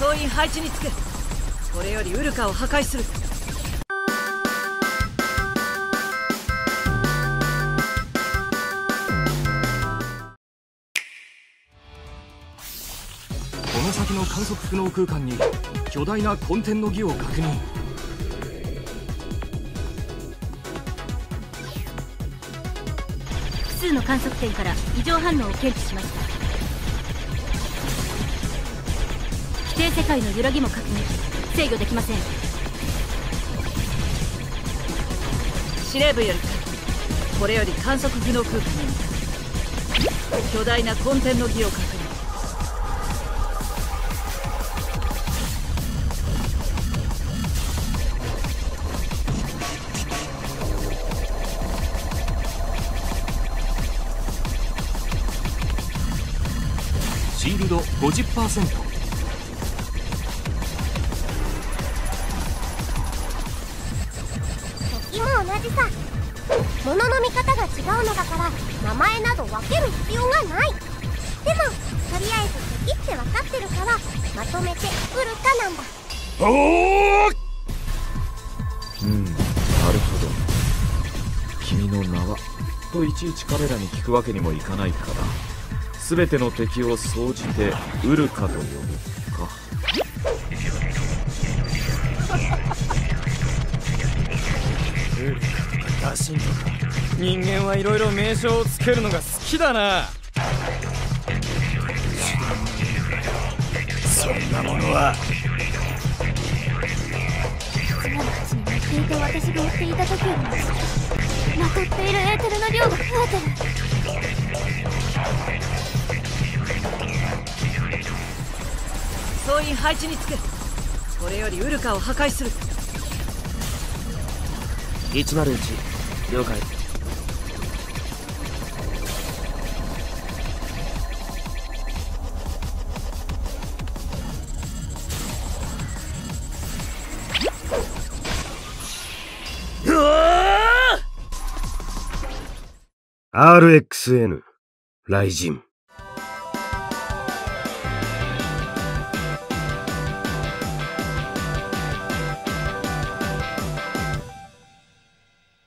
総員配置につく。これよりウルカを破壊する。この先の観測不能空間に巨大な混天の儀を確認。複数の観測点から異常反応を検知しました。規定世界の揺らぎも確認。制御できません。司令部よりこれより観測不能空間に巨大な混天の儀を確認。シールド 50%。 敵も同じさ。物の見方が違うのだから名前など分ける必要がない。でもとりあえず敵って分かってるからまとめてウルカなんだ。おお、うん、なるほど。君の名はといちいち彼らに聞くわけにもいかないから、すべての敵を総じてウルカと呼ぶか。ウルカとかダシンとか、人間はいろいろ名称をつけるのが好きだな。そんなものは。クマの口に乗っていて私が追っていた時よりもまとっているエーテルの量が増えてる。総員配置につく。これよりウルカを破壊する。101、了解。うわー！ RXN 雷神。